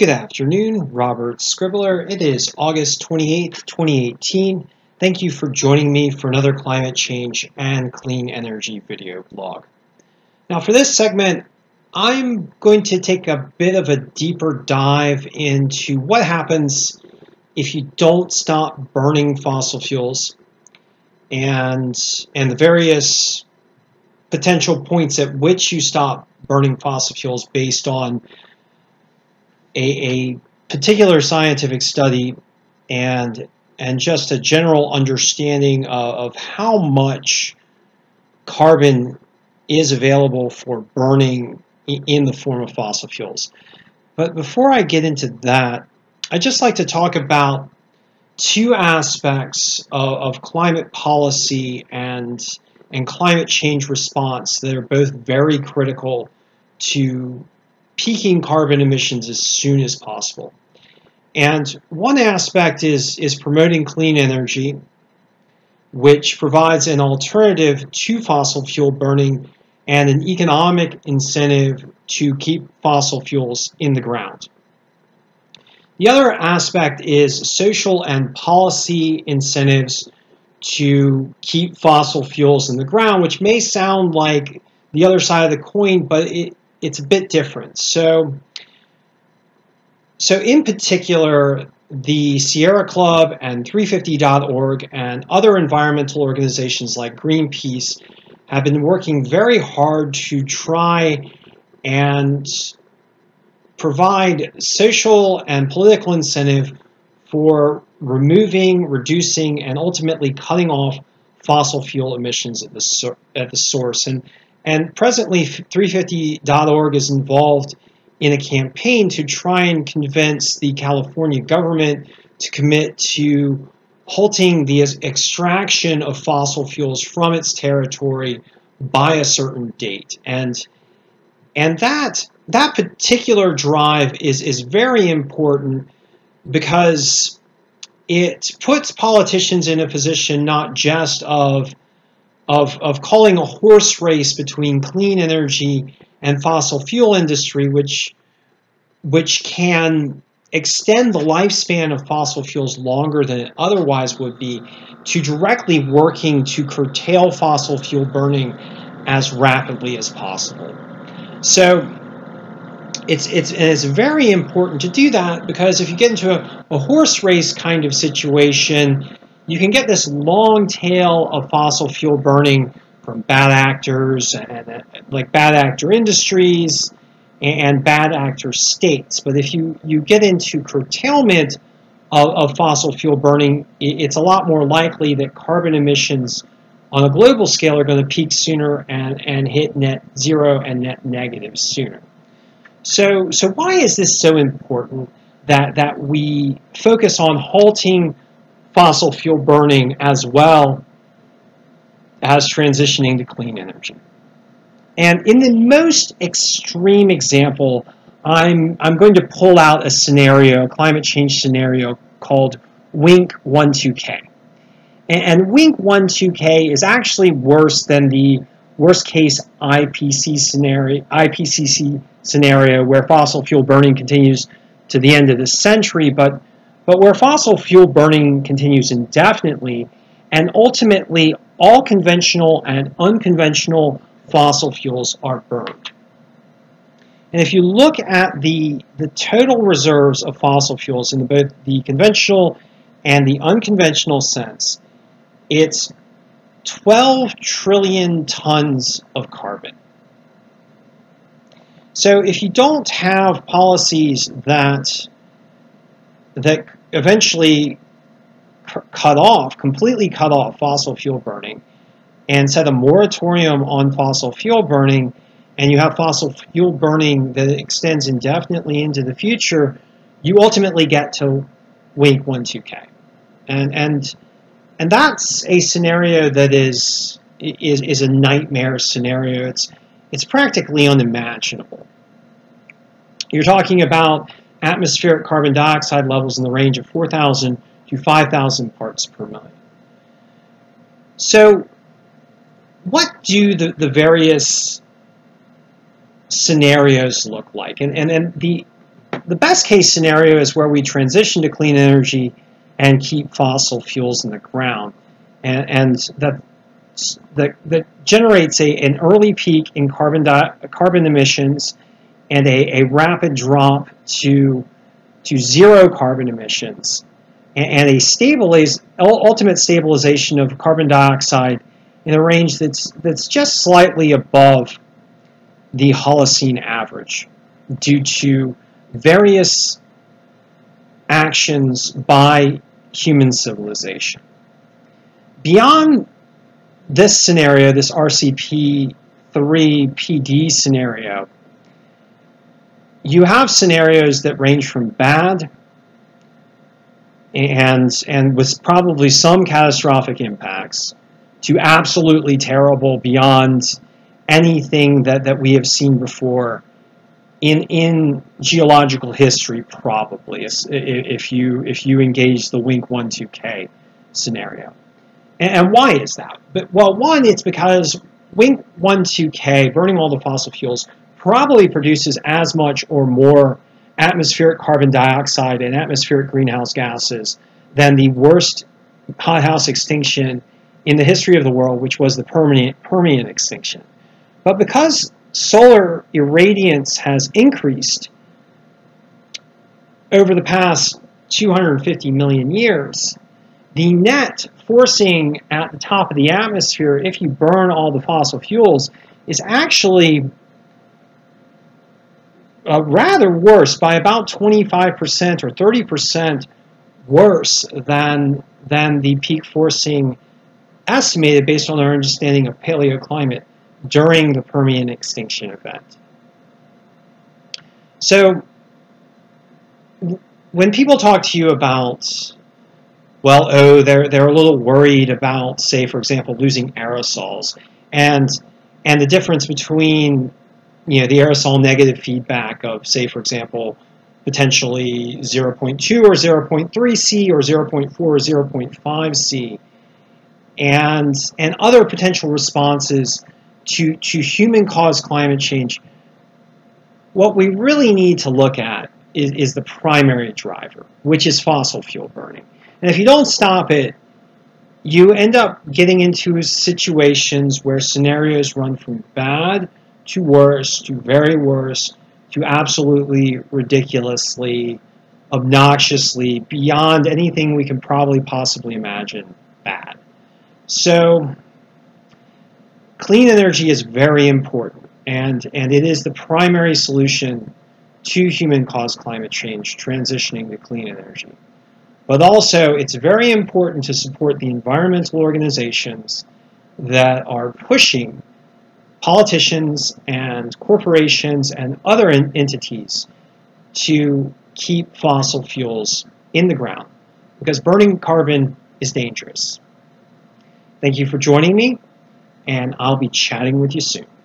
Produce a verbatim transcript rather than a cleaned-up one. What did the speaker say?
Good afternoon, Robert Scribbler. It is August twenty-eighth, twenty eighteen. Thank you for joining me for another climate change and clean energy video blog. Now for this segment, I'm going to take a bit of a deeper dive into what happens if you don't stop burning fossil fuels and, and the various potential points at which you stop burning fossil fuels based on A, a particular scientific study and and just a general understanding of, of how much carbon is available for burning in the form of fossil fuels. But before I get into that, I'd just like to talk about two aspects of, of climate policy and and climate change response that are both very critical to peaking carbon emissions as soon as possible. And one aspect is, is promoting clean energy, which provides an alternative to fossil fuel burning and an economic incentive to keep fossil fuels in the ground. The other aspect is social and policy incentives to keep fossil fuels in the ground, which may sound like the other side of the coin, but it It's a bit different. So, so in particular, the Sierra Club and three fifty dot org and other environmental organizations like Greenpeace have been working very hard to try and provide social and political incentive for removing, reducing, and ultimately cutting off fossil fuel emissions at the, at the source. And And presently, three fifty dot org is involved in a campaign to try and convince the California government to commit to halting the extraction of fossil fuels from its territory by a certain date. And, and that, that particular drive is, is very important because it puts politicians in a position not just of Of, of calling a horse race between clean energy and fossil fuel industry, which, which can extend the lifespan of fossil fuels longer than it otherwise would be, to directly working to curtail fossil fuel burning as rapidly as possible. So it's, it's, and it's very important to do that, because if you get into a, a horse race kind of situation, you can get this long tail of fossil fuel burning from bad actors, and, like bad actor industries and bad actor states. But if you, you get into curtailment of, of fossil fuel burning, it's a lot more likely that carbon emissions on a global scale are going to peak sooner and, and hit net zero and net negative sooner. So, so why is this so important that, that we focus on halting fossil fuel burning as well as transitioning to clean energy? And in the most extreme example, I'm, I'm going to pull out a scenario, a climate change scenario called Wink twelve K. And, and Wink twelve K is actually worse than the worst case I P C C scenario, I P C C scenario where fossil fuel burning continues to the end of the century, but But where fossil fuel burning continues indefinitely, and ultimately all conventional and unconventional fossil fuels are burned. And if you look at the, the total reserves of fossil fuels in both the conventional and the unconventional sense, it's twelve trillion tons of carbon. So if you don't have policies that that eventually cut off, completely cut off fossil fuel burning and set a moratorium on fossil fuel burning, and you have fossil fuel burning that extends indefinitely into the future, you ultimately get to Wink twelve K. And, and, and that's a scenario that is, is, is a nightmare scenario. It's, it's practically unimaginable. You're talking about atmospheric carbon dioxide levels in the range of four thousand to five thousand parts per million. So what do the, the various scenarios look like? And, and, and the, the best case scenario is where we transition to clean energy and keep fossil fuels in the ground, and, and that, that that generates a an early peak in carbon di carbon emissions and a, a rapid drop to to zero carbon emissions, and, and a stabilize ultimate stabilization of carbon dioxide in a range that's that's just slightly above the Holocene average, due to various actions by human civilization. Beyond this scenario, this R C P three P D scenario, you have scenarios that range from bad and, and with probably some catastrophic impacts to absolutely terrible beyond anything that, that we have seen before in in geological history, probably, if you if you engage the Wink twelve K scenario. And, and why is that? But, well, one, it's because Wink twelve K, burning all the fossil fuels, probably produces as much or more atmospheric carbon dioxide and atmospheric greenhouse gases than the worst hothouse extinction in the history of the world, which was the Permian, Permian extinction. But because solar irradiance has increased over the past two hundred fifty million years, the net forcing at the top of the atmosphere, if you burn all the fossil fuels, is actually uh, rather worse, by about twenty-five percent or thirty percent worse than, than the peak forcing estimated based on our understanding of paleoclimate during the Permian extinction event. So when people talk to you about, well, oh, they're, they're a little worried about, say, for example, losing aerosols and, and the difference between, you know, the aerosol negative feedback of, say, for example, potentially zero point two or zero point three C or zero point four or zero point five C and, and other potential responses To, to human-caused climate change, what we really need to look at is, is the primary driver, which is fossil fuel burning. And if you don't stop it, you end up getting into situations where scenarios run from bad to worse to very worse to absolutely ridiculously, obnoxiously, beyond anything we can probably possibly imagine bad. So clean energy is very important, and, and it is the primary solution to human-caused climate change, transitioning to clean energy. But also, it's very important to support the environmental organizations that are pushing politicians and corporations and other entities to keep fossil fuels in the ground, because burning carbon is dangerous. Thank you for joining me, and I'll be chatting with you soon.